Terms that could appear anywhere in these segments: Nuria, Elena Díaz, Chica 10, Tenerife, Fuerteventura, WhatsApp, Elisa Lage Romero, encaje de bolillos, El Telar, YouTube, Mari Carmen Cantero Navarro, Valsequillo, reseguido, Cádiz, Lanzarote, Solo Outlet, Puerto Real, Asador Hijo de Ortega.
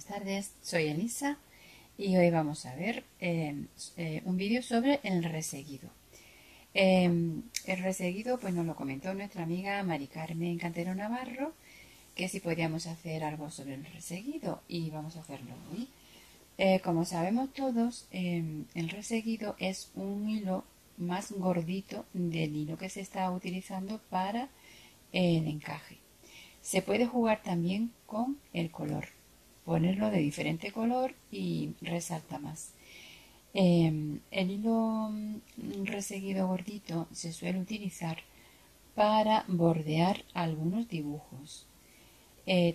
Buenas tardes, soy Elisa y hoy vamos a ver un vídeo sobre el reseguido. El reseguido pues nos lo comentó nuestra amiga Mari Carmen Cantero Navarro, que si podíamos hacer algo sobre el reseguido, y vamos a hacerlo hoy. Como sabemos todos, el reseguido es un hilo más gordito del hilo que se está utilizando para el encaje. Se puede jugar también con el color, ponerlo de diferente color y resalta más. El hilo reseguido gordito se suele utilizar para bordear algunos dibujos.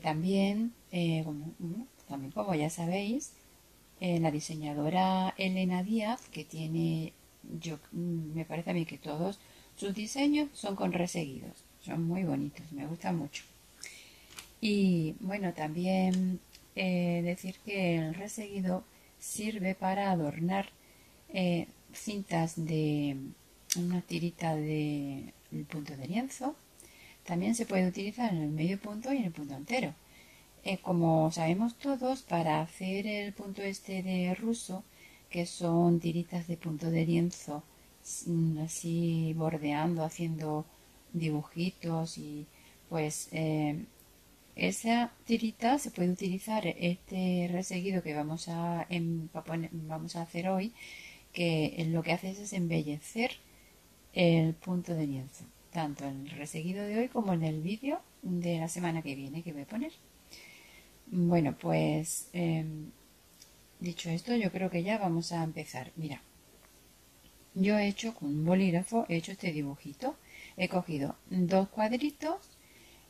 También, como ya sabéis, la diseñadora Elena Díaz, que tiene, me parece a mí que todos sus diseños son con reseguidos, son muy bonitos, me gustan mucho. Y bueno, también decir que el reseguido sirve para adornar cintas de una tirita de punto de lienzo. También se puede utilizar en el medio punto y en el punto entero. Como sabemos todos, para hacer el punto este de ruso, que son tiritas de punto de lienzo, así bordeando, haciendo dibujitos, y pues esa tirita se puede utilizar, este reseguido que vamos a hacer hoy, que lo que hace es embellecer el punto de lienzo, tanto en el reseguido de hoy como en el vídeo de la semana que viene que voy a poner. Bueno, pues dicho esto, yo creo que ya vamos a empezar. Mira, yo he hecho con un bolígrafo, he hecho este dibujito, he cogido dos cuadritos.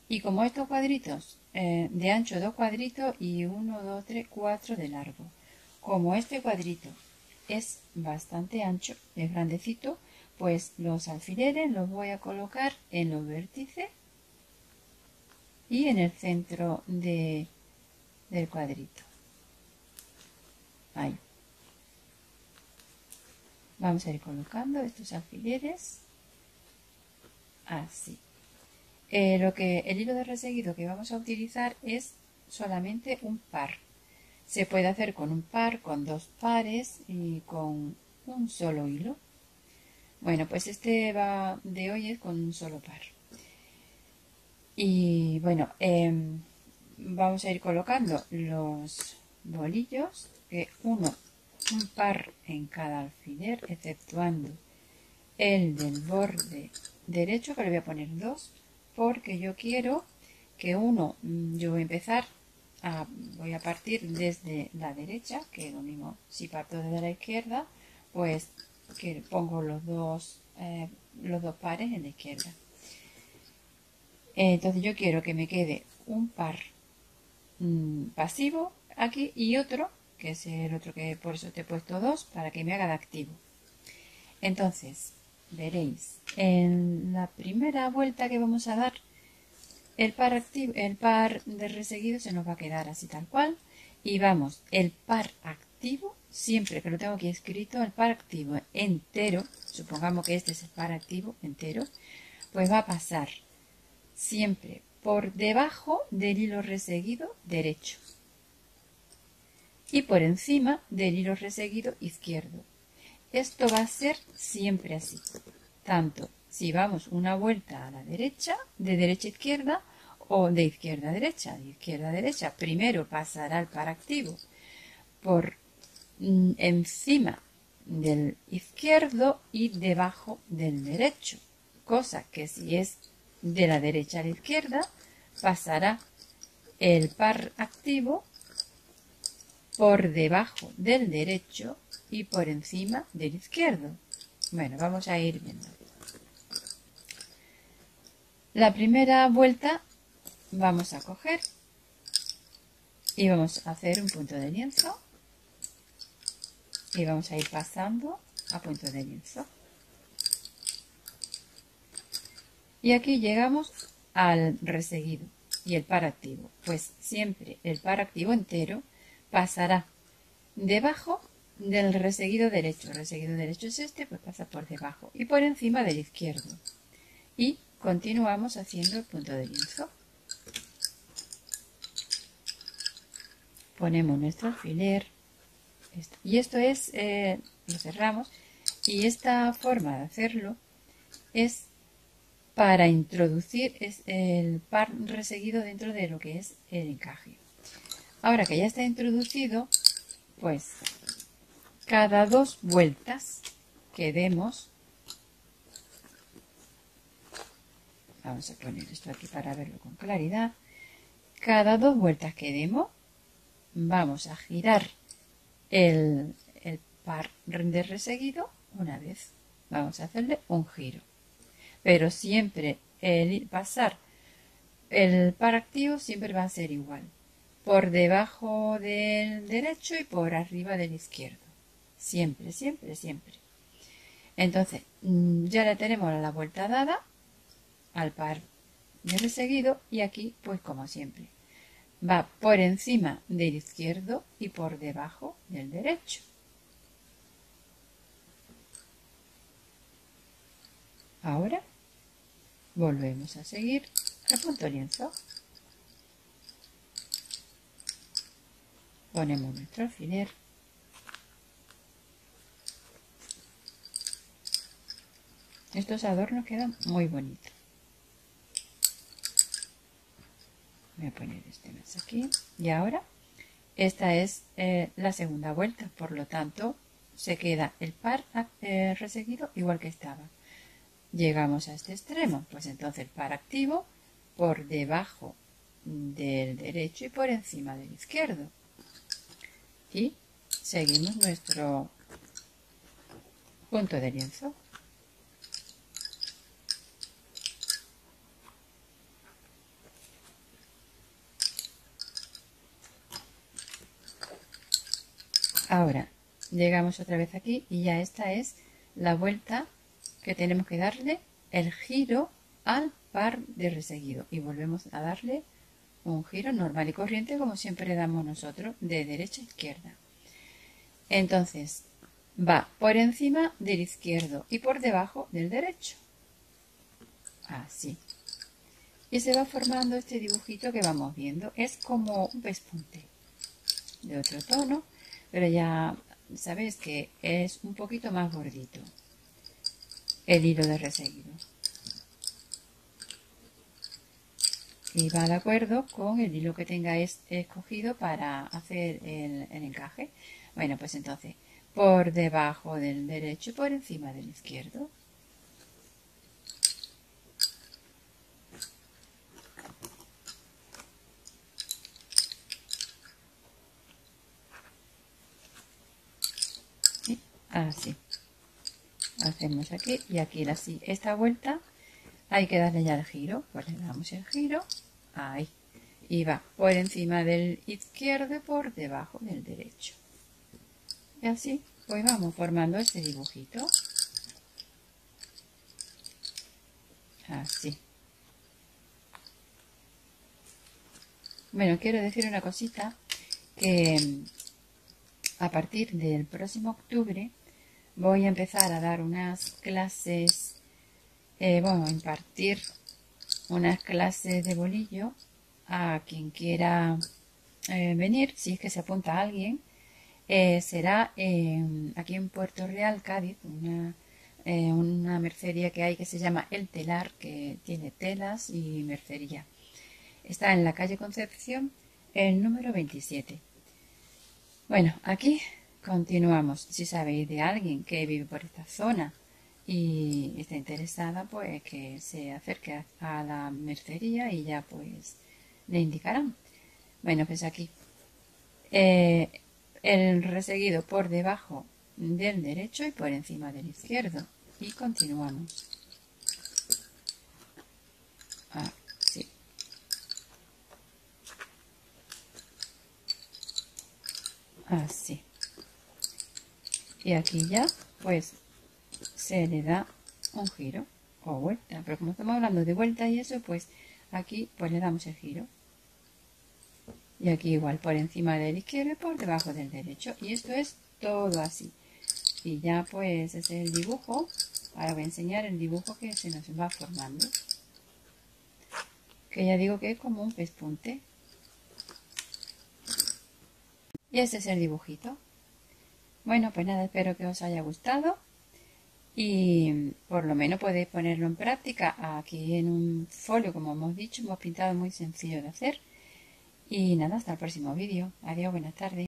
Y como estos cuadritos, de ancho dos cuadritos y 1, 2, 3, 4 de largo. Como este cuadrito es bastante ancho, es grandecito, pues los alfileres los voy a colocar en los vértices y en el centro del cuadrito. Ahí. Vamos a ir colocando estos alfileres así. El hilo de reseguido que vamos a utilizar es solamente un par. Se puede hacer con un par, con dos pares y con un solo hilo. Bueno, pues este de hoy es con un solo par. Y bueno, vamos a ir colocando los bolillos, que un par en cada alfiler, exceptuando el del borde derecho, que le voy a poner dos. Porque yo quiero que yo voy a empezar, voy a partir desde la derecha, que es lo mismo si parto desde la izquierda, pues que pongo los dos pares en la izquierda. Entonces yo quiero que me quede un par pasivo aquí y otro, que es el otro que por eso te he puesto dos, para que me haga de activo. Entonces, veréis, en la primera vuelta que vamos a dar, el par de reseguido se nos va a quedar así tal cual. Y vamos, el par activo, siempre que lo tengo aquí escrito, el par activo entero, supongamos que este es el par activo entero, pues va a pasar siempre por debajo del hilo reseguido derecho y por encima del hilo reseguido izquierdo. Esto va a ser siempre así, tanto si vamos una vuelta a la derecha, de derecha a izquierda, o de izquierda a derecha, Primero pasará el par activo por encima del izquierdo y debajo del derecho, cosa que si es de la derecha a la izquierda, pasará el par activo por debajo del derecho y por encima del izquierdo. Bueno, vamos a ir viendo. La primera vuelta vamos a coger y vamos a hacer un punto de lienzo y vamos a ir pasando a punto de lienzo. Y aquí llegamos al reseguido y el par activo. Pues siempre el par activo entero pasará debajo del reseguido derecho. El reseguido derecho es este, pues pasa por debajo y por encima del izquierdo. Y continuamos haciendo el punto de lienzo. ponemos nuestro alfiler, esto. Y esto es, lo cerramos, y esta forma de hacerlo es para introducir el par reseguido dentro de lo que es el encaje. Ahora que ya está introducido, pues cada dos vueltas que demos, vamos a poner esto aquí para verlo con claridad, cada dos vueltas que demos vamos a girar el par de reseguido una vez, vamos a hacerle un giro, pero siempre el pasar el par activo siempre va a ser igual, por debajo del derecho y por arriba del izquierdo, siempre, siempre, siempre. Entonces ya le tenemos la vuelta dada al par de reseguido y aquí pues como siempre va por encima del izquierdo y por debajo del derecho. Ahora volvemos a seguir al punto lienzo, ponemos nuestro alfiler, estos adornos quedan muy bonitos. Voy a poner este más aquí y ahora esta es la segunda vuelta, por lo tanto se queda el par reseguido igual que estaba. Llegamos a este extremo, pues entonces el par activo por debajo del derecho y por encima del izquierdo y seguimos nuestro punto de lienzo. Ahora llegamos otra vez aquí y ya esta es la vuelta que tenemos que darle el giro al par de reseguido y volvemos a darle un giro normal y corriente como siempre le damos nosotros de derecha a izquierda. Entonces va por encima del izquierdo y por debajo del derecho, así, y se va formando este dibujito que vamos viendo, es como un pespunte de otro tono, pero ya sabéis que es un poquito más gordito el hilo de reseguido y va de acuerdo con el hilo que tengáis escogido para hacer el encaje. Bueno, pues entonces por debajo del derecho y por encima del izquierdo. Así, hacemos aquí y aquí así. Esta vuelta hay que darle ya el giro, pues le damos el giro, ahí, y va por encima del izquierdo y por debajo del derecho. Y así, pues vamos formando este dibujito, así. Bueno, quiero decir una cosita, que a partir del próximo octubre voy a empezar a dar unas clases, bueno, impartir unas clases de bolillo a quien quiera venir, si es que se apunta a alguien. Será aquí en Puerto Real, Cádiz, una mercería que hay que se llama El Telar, que tiene telas y mercería. Está en la calle Concepción, el número 27. Bueno, aquí continuamos. Si sabéis de alguien que vive por esta zona y está interesada, pues que se acerque a la mercería y ya pues le indicarán. Bueno, pues aquí el reseguido por debajo del derecho y por encima del izquierdo. Y continuamos. Así. Así. Y aquí ya pues se le da un giro o vuelta, pero como estamos hablando de vuelta y eso, pues aquí pues le damos el giro y aquí igual por encima del izquierdo y por debajo del derecho, y esto es todo así. Y ya pues ese es el dibujo. Ahora voy a enseñar el dibujo que se nos va formando, que ya digo que es como un pespunte. Y ese es el dibujito. Bueno, pues nada, espero que os haya gustado. Y por lo menos podéis ponerlo en práctica aquí en un folio, como hemos dicho, hemos pintado, muy sencillo de hacer. Y nada, hasta el próximo vídeo. Adiós, buenas tardes.